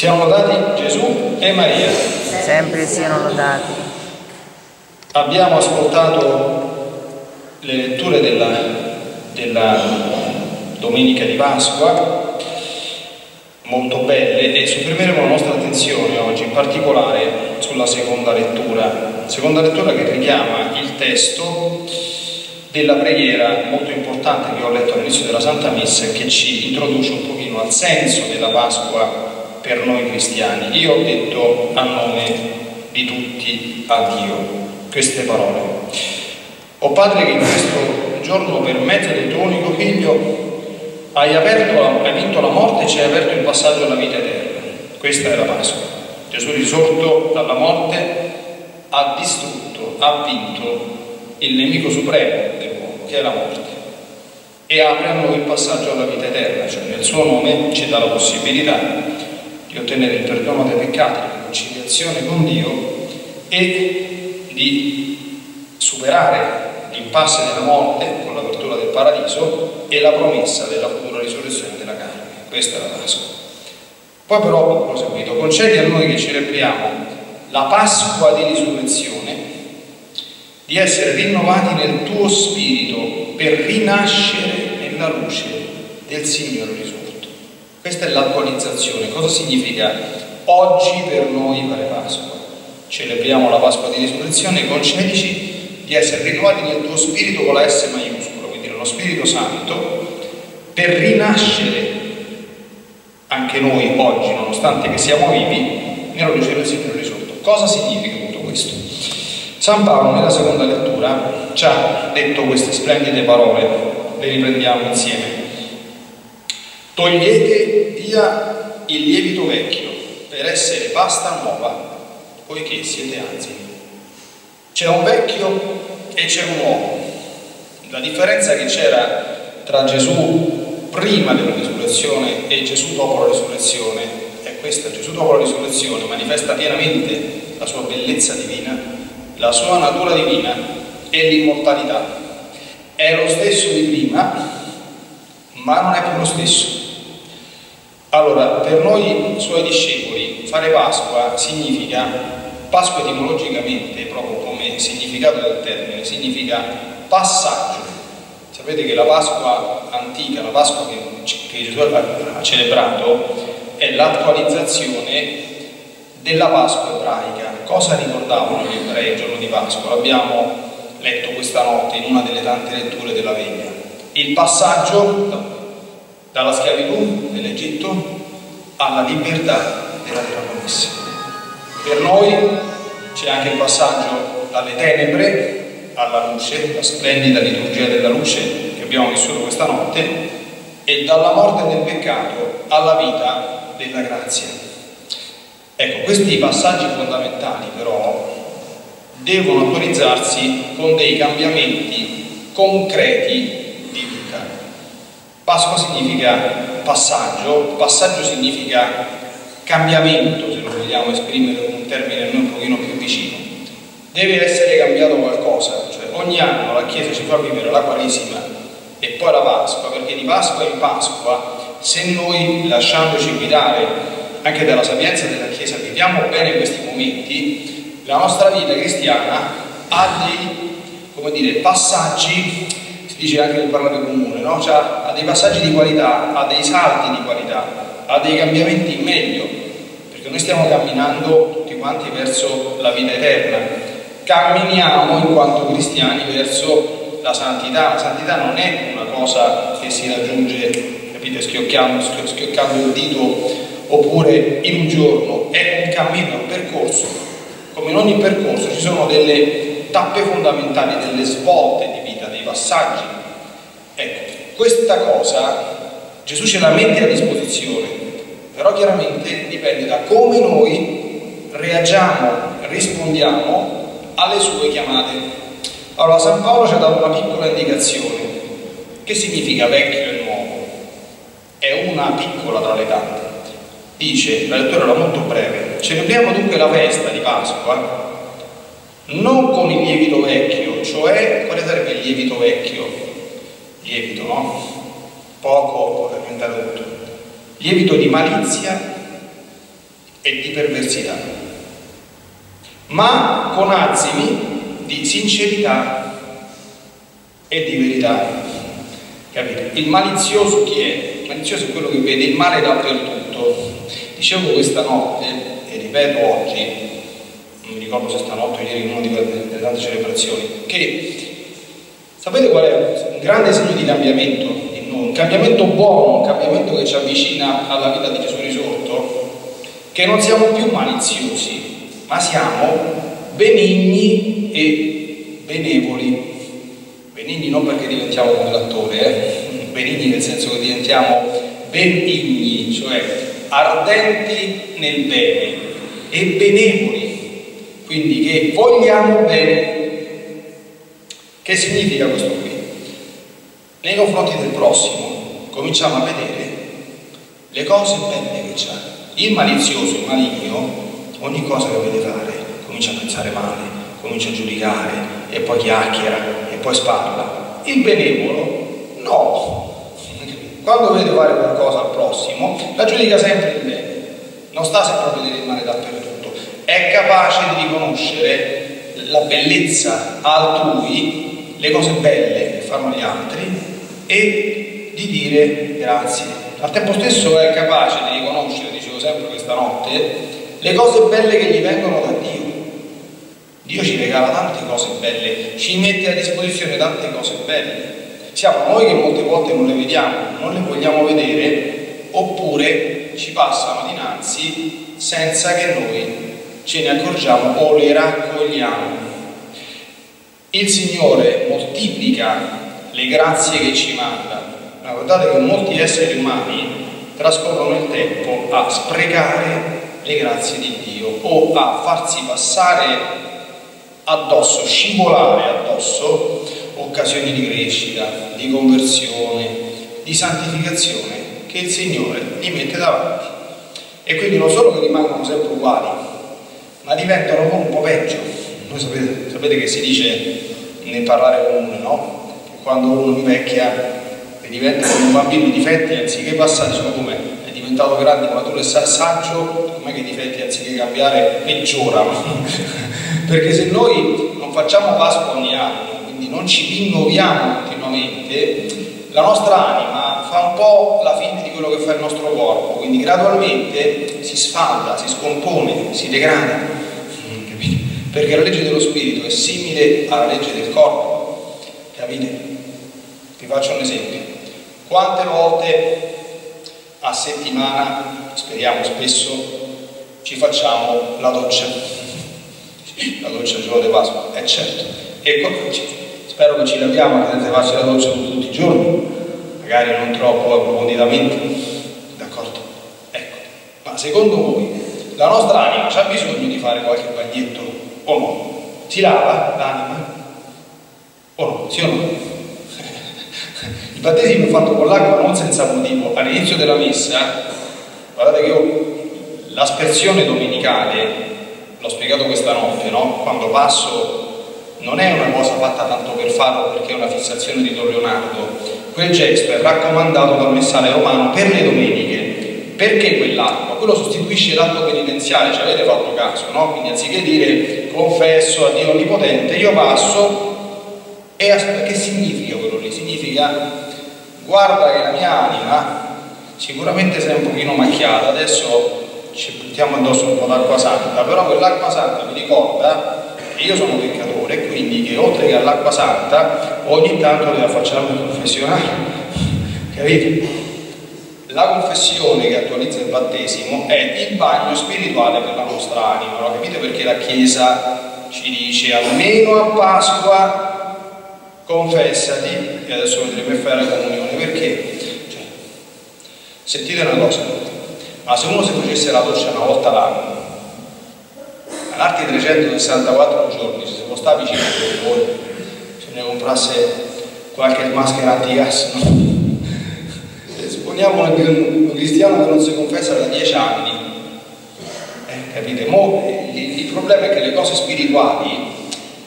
Siamo lodati Gesù e Maria. Sempre siano lodati. Abbiamo ascoltato le letture della domenica di Pasqua, molto belle, e sopprimeremo la nostra attenzione oggi in particolare sulla seconda lettura. Seconda lettura che richiama il testo della preghiera molto importante che ho letto all'inizio della Santa Messa, che ci introduce un pochino al senso della Pasqua per noi cristiani. Io ho detto a nome di tutti a Dio queste parole. O Padre, che in questo giorno per mezzo del tuo unico Figlio hai vinto la morte e ci hai aperto il passaggio alla vita eterna. Questa è la Pasqua. Gesù risorto dalla morte ha distrutto, ha vinto il nemico supremo dell'uomo, che è la morte, e apre a noi il passaggio alla vita eterna, cioè nel suo nome ci dà la possibilità di ottenere il perdono dei peccati, la conciliazione con Dio e di superare l'impasse della morte con l'apertura del paradiso e la promessa della futura risurrezione della carne. Questa è la Pasqua. Poi però ho proseguito: concedi a noi che celebriamo la Pasqua di risurrezione di essere rinnovati nel tuo spirito per rinascere nella luce del Signore Gesù. Questa è l'attualizzazione. Cosa significa oggi per noi fare Pasqua? Celebriamo la Pasqua di risurrezione, concedici di essere rinnovati nel tuo spirito con la S maiuscola, quindi nello Spirito Santo, per rinascere anche noi oggi, nonostante che siamo vivi, nella luce del Signore risorto. Cosa significa tutto questo? San Paolo nella seconda lettura ci ha detto queste splendide parole, le riprendiamo insieme. Togliete via il lievito vecchio per essere pasta nuova, poiché siete anzi. C'è un vecchio e c'è un nuovo. La differenza che c'era tra Gesù prima della risurrezione e Gesù dopo la risurrezione è questa: Gesù dopo la risurrezione manifesta pienamente la sua bellezza divina, la sua natura divina e l'immortalità. È lo stesso di prima, ma non è più lo stesso. Allora, per noi suoi discepoli fare Pasqua significa, Pasqua etimologicamente, proprio come significato del termine, significa passaggio. Sapete che la Pasqua antica, la Pasqua che Gesù ha celebrato, è l'attualizzazione della Pasqua ebraica. Cosa ricordavano gli ebrei il giorno di Pasqua? L'abbiamo letto questa notte in una delle tante letture della veglia. Il passaggio dalla schiavitù dell'Egitto alla libertà della terra promessa. Per noi c'è anche il passaggio dalle tenebre alla luce, la splendida liturgia della luce che abbiamo vissuto questa notte, e dalla morte del peccato alla vita della grazia. Ecco, questi passaggi fondamentali però devono autorizzarsi con dei cambiamenti concreti. Pasqua significa passaggio, passaggio significa cambiamento, se lo vogliamo esprimere con un termine a noi un pochino più vicino. Deve essere cambiato qualcosa, cioè ogni anno la Chiesa ci fa vivere la Quaresima e poi la Pasqua, perché di Pasqua in Pasqua, se noi, lasciandoci guidare anche dalla sapienza della Chiesa, viviamo bene questi momenti, la nostra vita cristiana ha dei, come dire, passaggi. Dice anche nel parlare comune, no? Cioè, ha dei passaggi di qualità, ha dei salti di qualità, ha dei cambiamenti in meglio, perché noi stiamo camminando tutti quanti verso la vita eterna, camminiamo in quanto cristiani verso la santità. La santità non è una cosa che si raggiunge, capite, schioccando il dito oppure in un giorno, è un cammino, è un percorso. Come in ogni percorso ci sono delle tappe fondamentali, delle svolte di vita, dei passaggi. Ecco, questa cosa Gesù ce la mette a disposizione, però chiaramente dipende da come noi reagiamo, rispondiamo alle sue chiamate. Allora San Paolo ci ha dato una piccola indicazione. Che significa vecchio e nuovo? È una piccola tra le tante. Dice, la lettura era molto breve: celebriamo dunque la festa di Pasqua non con il lievito vecchio, cioè quale sarebbe il lievito vecchio? Lievito, no? Poco fermentato. Lievito di malizia e di perversità, ma con azimi di sincerità e di verità. Capite? Il malizioso chi è? Il malizioso è quello che vede il male dappertutto. Dicevo questa notte, e ripeto oggi, non mi ricordo se stanotte o ieri in una delle tante celebrazioni, che sapete qual è un grande segno di cambiamento in noi, un cambiamento buono, un cambiamento che ci avvicina alla vita di Gesù risorto, che non siamo più maliziosi, ma siamo benigni e benevoli. Benigni non perché diventiamo come l'attore, benigni nel senso che diventiamo benigni, cioè ardenti nel bene e benevoli, quindi che vogliamo bene. Che significa questo qui? Nei confronti del prossimo cominciamo a vedere le cose belle che c'ha. Il malizioso, il maligno, ogni cosa che vede fare comincia a pensare male, comincia a giudicare e poi chiacchiera e poi sparla. Il benevolo no, quando vede fare qualcosa al prossimo la giudica sempre il bene, non sta sempre a vedere il male dappertutto, è capace di riconoscere la bellezza altrui, le cose belle che fanno gli altri, e di dire grazie. Al tempo stesso è capace di riconoscere, dicevo sempre questa notte, le cose belle che gli vengono da Dio. Dio ci regala tante cose belle, ci mette a disposizione tante cose belle. Siamo noi che molte volte non le vediamo, non le vogliamo vedere, oppure ci passano dinanzi senza che noi ce ne accorgiamo o le raccogliamo. Il Signore moltiplica le grazie che ci manda, ma guardate che molti esseri umani trascorrono il tempo a sprecare le grazie di Dio o a farsi passare addosso, scivolare addosso occasioni di crescita, di conversione, di santificazione che il Signore gli mette davanti, e quindi non solo che rimangono sempre uguali, ma diventano un po' peggio. Voi sapete che si dice nel parlare comune, no? Che quando uno invecchia e diventa come un bambino, i difetti anziché passare sono com'è, è diventato grande, maturo e saggio, com'è che i difetti anziché cambiare peggiorano? Perché se noi non facciamo Pasqua ogni anno, quindi non ci rinnoviamo continuamente, la nostra anima fa un po' la fine di quello che fa il nostro corpo, quindi gradualmente si sfalda, si scompone, si degrada. Perché la legge dello spirito è simile alla legge del corpo, capite? Vi faccio un esempio. Quante volte a settimana, speriamo spesso, ci facciamo la doccia? La doccia al giorno di Pasqua, è certo. E spero che ci laviamo, che potete farci la doccia tutti i giorni, magari non troppo approfonditamente, d'accordo? Ecco, ma secondo voi la nostra anima c'ha bisogno di fare qualche bagnetto? O no? Si lava l'anima? O no? Sì o no? Il battesimo fatto con l'acqua non senza motivo. All'inizio della messa, guardate che io l'aspersione domenicale, l'ho spiegato questa notte, no? Quando passo non è una cosa fatta tanto per farlo perché è una fissazione di Don Leonardo. Quel gesto è raccomandato dal messale romano per le domeniche. Perché quell'acqua? Quello sostituisce l'atto penitenziale, ci avete fatto caso, no? Quindi anziché dire confesso a Dio Onnipotente, io passo e che significa quello lì? Significa guarda che la mia anima sicuramente sarà un pochino macchiata, adesso ci buttiamo addosso un po' d'acqua santa, però quell'acqua santa mi ricorda che io sono peccatore e quindi che oltre che all'acqua santa ogni tanto la facciamo il confessionale, capite? La confessione che attualizza il battesimo è il bagno spirituale per la nostra anima, no? Capite perché la Chiesa ci dice almeno a Pasqua confessati, e adesso andremo a fare la comunione, perché? Cioè, sentite una cosa, ma se uno si facesse la doccia una volta l'anno, all'arti 364 giorni, se si può stare vicino a voi, se ne comprasse qualche maschera antigas, no? Un cristiano che non si confessa da 10 anni, capite? Il problema è che le cose spirituali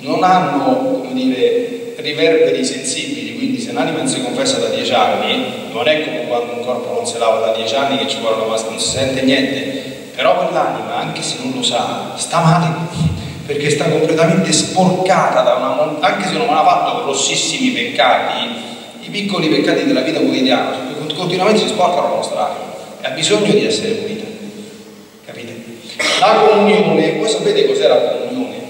non hanno, come dire, riverberi sensibili, quindi se un'anima non si confessa da 10 anni non è come quando un corpo non si lava da 10 anni che ci vuole una pasta, non si sente niente. però quell'anima, anche se non lo sa, sta male, perché sta completamente sporcata da una, anche se non ha fatto grossissimi peccati, i piccoli peccati della vita quotidiana continuamente si sporcano la nostra anima e ha bisogno di essere pulita, capite? La comunione, voi sapete cos'è la comunione?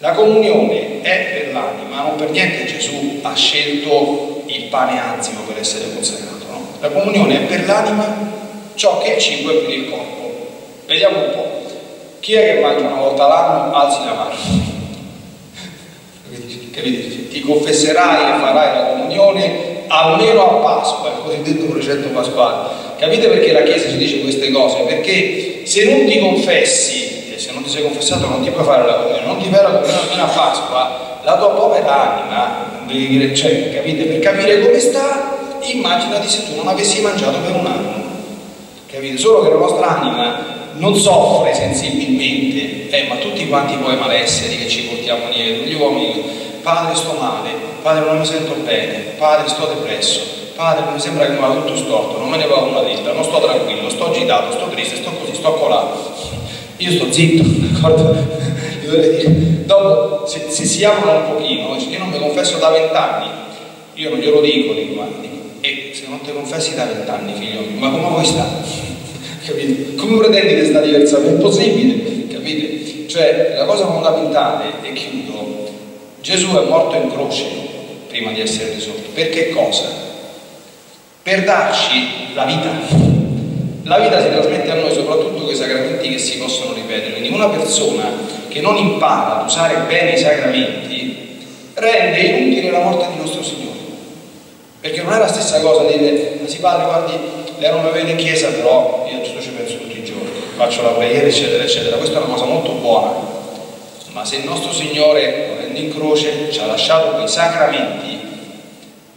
La comunione è per l'anima, non per niente Gesù ha scelto il pane azimo per essere consacrato, no? La comunione è per l'anima ciò che è cibo è per il corpo. Vediamo un po'. Chi è che mangia una volta l'anno? Alzi la mano. Capite? Ti confesserai e farai la comunione almeno a Pasqua, il cosiddetto precetto pasquale. Capite perché la Chiesa ci dice queste cose? Perché se non ti confessi, e se non ti sei confessato non ti puoi fare la comunione, non ti fai la comunione almeno a Pasqua, la tua povera anima, cioè, capite? Per capire come sta, immaginati se tu non avessi mangiato per un anno. Capite? Solo che la nostra anima non soffre sensibilmente, ma tutti quanti poi malesseri che ci portiamo dietro, gli uomini, padre sto male, padre non mi sento bene, padre sto depresso, padre mi sembra che mi vada tutto storto, non me ne vado una dritta, non sto tranquillo, sto agitato, sto triste, sto così, sto colato, io sto zitto, d'accordo? Io dovrei dire, dopo se si aprono un pochino, io non mi confesso da 20 anni, io non glielo dico, e se non ti confessi da 20 anni figlio mio, ma come vuoi stare? Capite? Come pretendi che sta diversamente? È impossibile, capite? Cioè, la cosa fondamentale, e chiudo, Gesù è morto in croce prima di essere risorto. Per che cosa? Per darci la vita. La vita si trasmette a noi soprattutto con i sacramenti che si possono ripetere. Quindi una persona che non impara ad usare bene i sacramenti rende inutile la morte di nostro Signore. Perché non è la stessa cosa dire, ma si parla, guardi, lei non mi vede in chiesa, però io a Gesù ci penso tutti i giorni, faccio la preghiera, eccetera, eccetera. Questa è una cosa molto buona, ma se il nostro Signore, morendo in croce, ci ha lasciato quei sacramenti,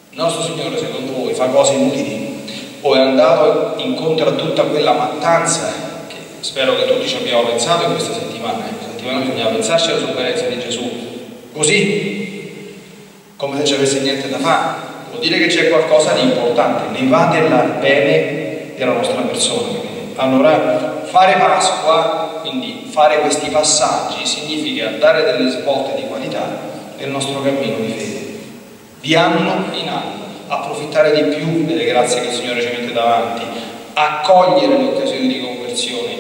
il nostro Signore, secondo voi, fa cose inutili? O è andato incontro a tutta quella mattanza, che spero che tutti ci abbiamo pensato in questa settimana, bisogna pensarci alla sofferenza di Gesù, così, come se ci avesse niente da fare. Vuol dire che c'è qualcosa di importante, ne va del bene della nostra persona. Allora, fare Pasqua, quindi fare questi passaggi, significa dare delle svolte di qualità nel nostro cammino di fede, di anno in anno, approfittare di più delle grazie che il Signore ci mette davanti, accogliere le occasioni di conversione,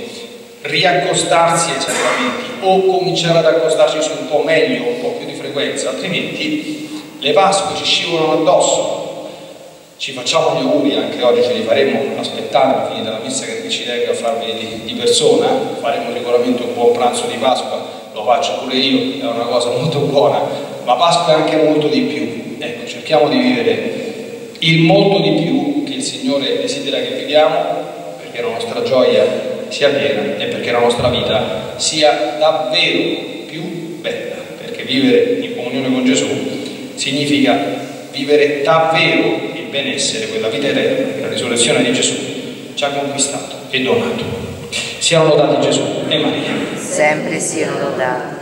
riaccostarsi ai sacramenti o cominciare ad accostarci su un po' meglio, un po' più di frequenza, altrimenti le Pasqua ci scivolano addosso. Ci facciamo gli auguri, anche oggi ce li faremo aspettando la fine della messa che ci tenga a farvi di persona, faremo sicuramente un buon pranzo di Pasqua, lo faccio pure io, è una cosa molto buona, ma Pasqua è anche molto di più. Ecco, cerchiamo di vivere il molto di più che il Signore desidera che viviamo, perché la nostra gioia sia piena e perché la nostra vita sia davvero più bella, perché vivere in comunione con Gesù significa vivere davvero il benessere, quella vita eterna che la risurrezione di Gesù ci ha conquistato e donato. Siano lodati Gesù e Maria. Sempre siano lodati.